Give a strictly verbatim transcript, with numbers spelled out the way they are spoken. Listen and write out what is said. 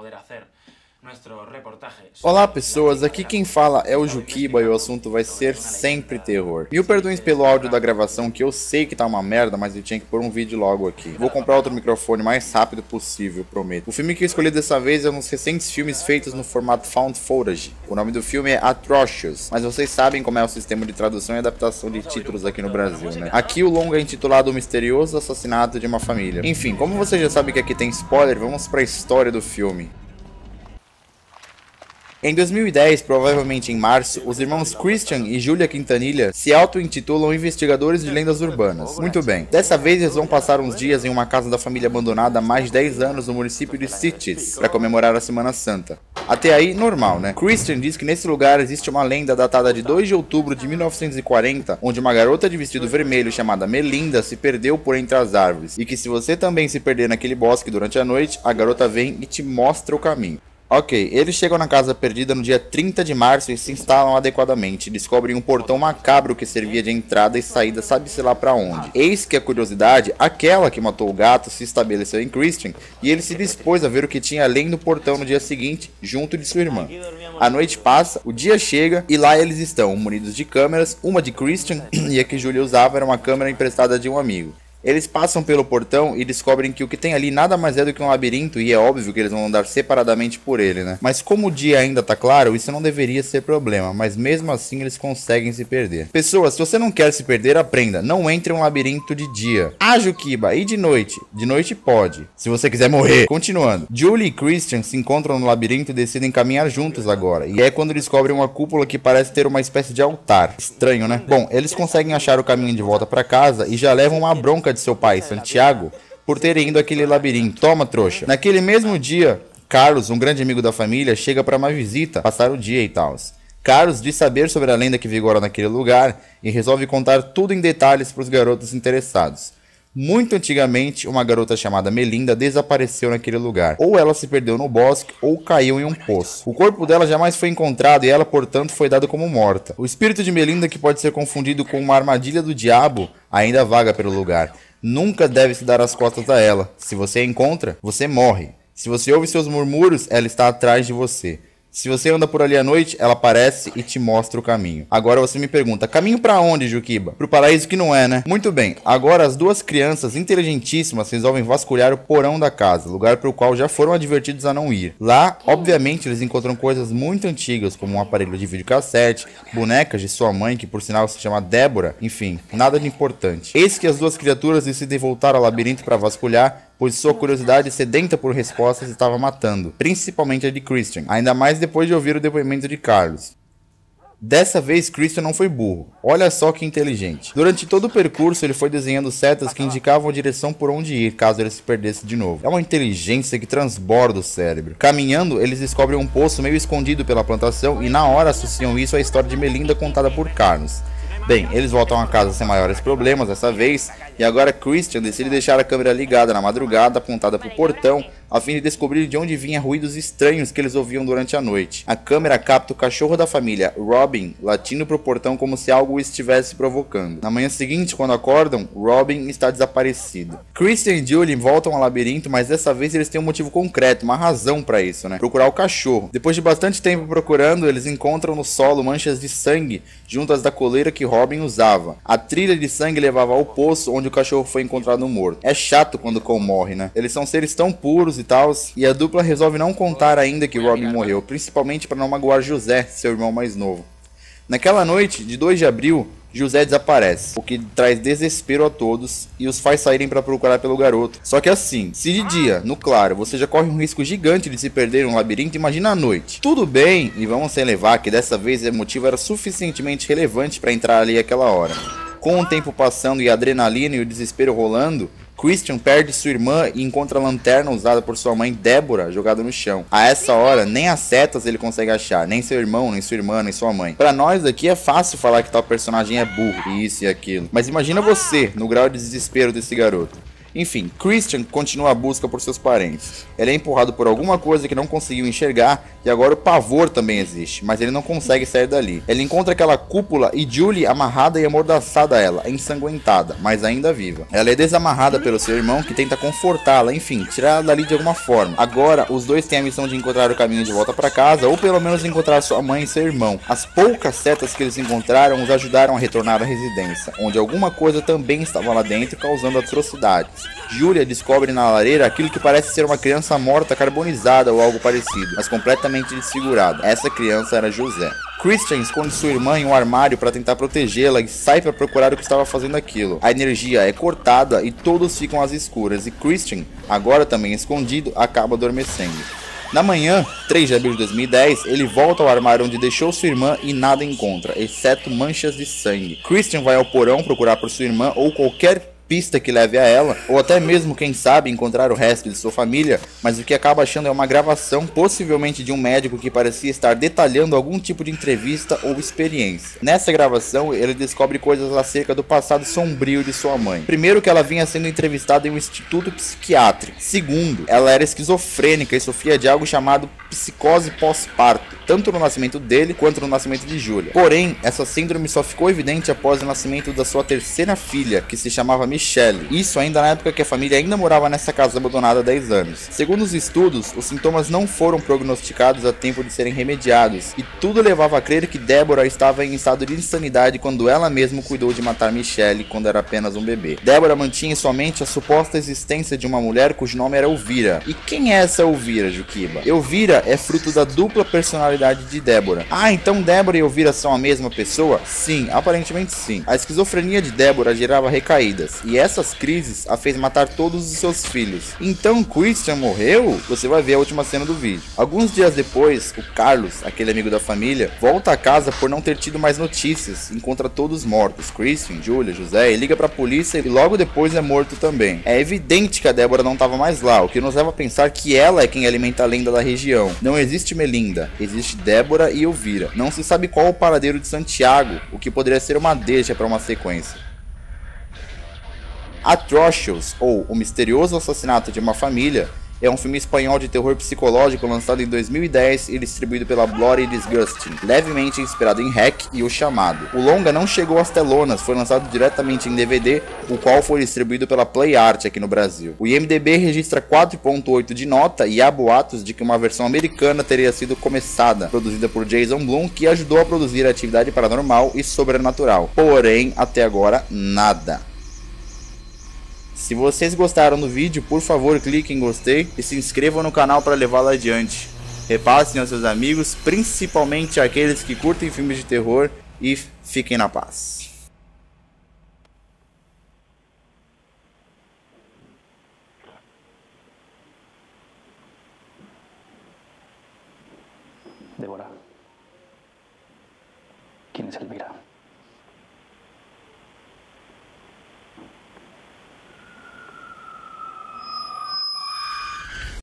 poder hacer nuestro reportaje. Olá pessoas, aqui quem fala é o Jukiba e o assunto vai ser sempre terror. Mil perdões pelo áudio da gravação que eu sei que tá uma merda, mas eu tinha que pôr um vídeo logo aqui. Vou comprar outro microfone o mais rápido possível, prometo. O filme que eu escolhi dessa vez é um dos recentes filmes feitos no formato found footage. O nome do filme é Atrocious, mas vocês sabem como é o sistema de tradução e adaptação de títulos aqui no Brasil, né? Aqui o longa é intitulado O Misterioso Assassinato de uma Família. Enfim, como você já sabe que aqui tem spoiler, vamos pra história do filme. Em dois mil e dez, provavelmente em março, os irmãos Christian e Julia Quintanilha se auto-intitulam investigadores de lendas urbanas. Muito bem. Dessa vez, eles vão passar uns dias em uma casa da família abandonada há mais de dez anos no município de Sitges, para comemorar a Semana Santa. Até aí, normal, né? Christian diz que nesse lugar existe uma lenda datada de dois de outubro de mil novecentos e quarenta, onde uma garota de vestido vermelho chamada Melinda se perdeu por entre as árvores, e que se você também se perder naquele bosque durante a noite, a garota vem e te mostra o caminho. Ok, eles chegam na casa perdida no dia trinta de março e se instalam adequadamente. Descobrem um portão macabro que servia de entrada e saída sabe-se lá pra onde. Eis que a curiosidade, aquela que matou o gato, se estabeleceu em Christian e ele se dispôs a ver o que tinha além do portão no dia seguinte, junto de sua irmã. A noite passa, o dia chega e lá eles estão, munidos de câmeras, uma de Christian e a que Julia usava era uma câmera emprestada de um amigo. Eles passam pelo portão e descobrem que o que tem ali nada mais é do que um labirinto e é óbvio que eles vão andar separadamente por ele, né? Mas como o dia ainda tá claro, isso não deveria ser problema, mas mesmo assim eles conseguem se perder. Pessoas, se você não quer se perder, aprenda, não entre em um labirinto de dia. Ah, Jukiba, e de noite? De noite pode, se você quiser morrer. Continuando, Julie e Christian se encontram no labirinto e decidem caminhar juntos agora, e é quando descobrem uma cúpula que parece ter uma espécie de altar. Estranho, né? Bom, eles conseguem achar o caminho de volta pra casa e já levam uma bronca de seu pai, Santiago, por terem ido àquele labirinto. Toma, trouxa. Naquele mesmo dia, Carlos, um grande amigo da família, chega para uma visita, passar o dia e tal. Carlos diz saber sobre a lenda que vigora naquele lugar e resolve contar tudo em detalhes para os garotos interessados. Muito antigamente, uma garota chamada Melinda desapareceu naquele lugar. Ou ela se perdeu no bosque, ou caiu em um poço. O corpo dela jamais foi encontrado e ela, portanto, foi dada como morta. O espírito de Melinda, que pode ser confundido com uma armadilha do diabo, ainda vaga pelo lugar. Nunca deve se dar as costas a ela. Se você a encontra, você morre. Se você ouve seus murmúrios, ela está atrás de você. Se você anda por ali à noite, ela aparece e te mostra o caminho. Agora você me pergunta, caminho pra onde, Jukiba? Pro paraíso que não é, né? Muito bem, agora as duas crianças inteligentíssimas resolvem vasculhar o porão da casa, lugar pro qual já foram advertidos a não ir. Lá, obviamente, eles encontram coisas muito antigas, como um aparelho de videocassete, bonecas de sua mãe, que por sinal se chama Débora, enfim, nada de importante. Eis que as duas criaturas decidem voltar ao labirinto pra vasculhar, pois sua curiosidade sedenta por respostas estava matando, principalmente a de Christian, ainda mais depois de ouvir o depoimento de Carlos. Dessa vez, Christian não foi burro. Olha só que inteligente. Durante todo o percurso, ele foi desenhando setas que indicavam a direção por onde ir, caso ele se perdesse de novo. É uma inteligência que transborda o cérebro. Caminhando, eles descobrem um poço meio escondido pela plantação e na hora associam isso à história de Melinda contada por Carlos. Bem, eles voltam a casa sem maiores problemas dessa vez, e agora Christian decide deixar a câmera ligada na madrugada, apontada para o portão, a fim de descobrir de onde vinham ruídos estranhos que eles ouviam durante a noite. A câmera capta o cachorro da família, Robin, latindo para o portão como se algo o estivesse provocando. Na manhã seguinte, quando acordam, Robin está desaparecido. Christian e Julie voltam ao labirinto, mas dessa vez eles têm um motivo concreto, uma razão para isso, né? Procurar o cachorro. Depois de bastante tempo procurando, eles encontram no solo manchas de sangue, juntas da coleira que Robin usava. A trilha de sangue levava ao poço onde o cachorro foi encontrado morto. É chato quando o cão morre, né? Eles são seres tão puros e tal, e a dupla resolve não contar ainda que Robin morreu, principalmente para não magoar José, seu irmão mais novo. Naquela noite, de dois de abril, José desaparece, o que traz desespero a todos e os faz saírem para procurar pelo garoto. Só que assim, se de dia, no claro, você já corre um risco gigante de se perder em um labirinto, imagina à noite. Tudo bem, e vamos relevar que dessa vez o motivo era suficientemente relevante para entrar ali àquela hora. Com o tempo passando e a adrenalina e o desespero rolando, Christian perde sua irmã e encontra a lanterna usada por sua mãe Débora jogada no chão. A essa hora, nem as setas ele consegue achar, nem seu irmão, nem sua irmã, nem sua mãe. Pra nós aqui é fácil falar que tal personagem é burro, e isso e aquilo. Mas imagina você, no grau de desespero desse garoto. Enfim, Christian continua a busca por seus parentes. Ele é empurrado por alguma coisa que não conseguiu enxergar e agora o pavor também existe, mas ele não consegue sair dali. Ele encontra aquela cúpula e Julie amarrada e amordaçada a ela, ensanguentada, mas ainda viva. Ela é desamarrada pelo seu irmão que tenta confortá-la, enfim, tirá-la dali de alguma forma. Agora, os dois têm a missão de encontrar o caminho de volta para casa ou pelo menos encontrar sua mãe e seu irmão. As poucas setas que eles encontraram os ajudaram a retornar à residência, onde alguma coisa também estava lá dentro causando atrocidades. Julia descobre na lareira aquilo que parece ser uma criança morta carbonizada ou algo parecido, mas completamente desfigurada. Essa criança era José. Christian esconde sua irmã em um armário para tentar protegê-la e sai para procurar o que estava fazendo aquilo. A energia é cortada e todos ficam às escuras e Christian, agora também escondido, acaba adormecendo. Na manhã, três de abril de dois mil e dez, ele volta ao armário onde deixou sua irmã e nada encontra, exceto manchas de sangue. Christian vai ao porão procurar por sua irmã ou qualquer pista que leve a ela, ou até mesmo, quem sabe, encontrar o resto de sua família, mas o que acaba achando é uma gravação, possivelmente de um médico que parecia estar detalhando algum tipo de entrevista ou experiência. Nessa gravação, ele descobre coisas acerca do passado sombrio de sua mãe. Primeiro, que ela vinha sendo entrevistada em um instituto psiquiátrico. Segundo, ela era esquizofrênica e sofria de algo chamado psicose pós-parto, tanto no nascimento dele quanto no nascimento de Julia. Porém, essa síndrome só ficou evidente após o nascimento da sua terceira filha, que se chamava Michelle. Michelle. Isso ainda na época que a família ainda morava nessa casa abandonada há dez anos. Segundo os estudos, os sintomas não foram prognosticados a tempo de serem remediados, e tudo levava a crer que Débora estava em estado de insanidade quando ela mesma cuidou de matar Michelle quando era apenas um bebê. Débora mantinha em sua mente a suposta existência de uma mulher cujo nome era Elvira. E quem é essa Elvira, Jukiba? Elvira é fruto da dupla personalidade de Débora. Ah, então Débora e Elvira são a mesma pessoa? Sim, aparentemente sim. A esquizofrenia de Débora gerava recaídas, e essas crises a fez matar todos os seus filhos. Então Christian morreu? Você vai ver a última cena do vídeo. Alguns dias depois, o Carlos, aquele amigo da família, volta a casa por não ter tido mais notícias, encontra todos mortos, Christian, Julia, José, e liga pra polícia e logo depois é morto também. É evidente que a Débora não estava mais lá, o que nos leva a pensar que ela é quem alimenta a lenda da região. Não existe Melinda, existe Débora e Elvira. Não se sabe qual o paradeiro de Santiago, o que poderia ser uma deixa para uma sequência. Atrocious, ou O Misterioso Assassinato de uma Família, é um filme espanhol de terror psicológico lançado em dois mil e dez e distribuído pela Bloody Disgusting, levemente inspirado em Hack e O Chamado. O longa não chegou às telonas, foi lançado diretamente em D V D, o qual foi distribuído pela Play Art aqui no Brasil. O I M D B registra quatro ponto oito de nota e há boatos de que uma versão americana teria sido começada, produzida por Jason Bloom, que ajudou a produzir a atividade paranormal e sobrenatural. Porém, até agora, nada. Se vocês gostaram do vídeo, por favor cliquem em gostei e se inscrevam no canal para levá-lo adiante. Repassem aos seus amigos, principalmente aqueles que curtem filmes de terror, e fiquem na paz. Débora. Quem é Elvira?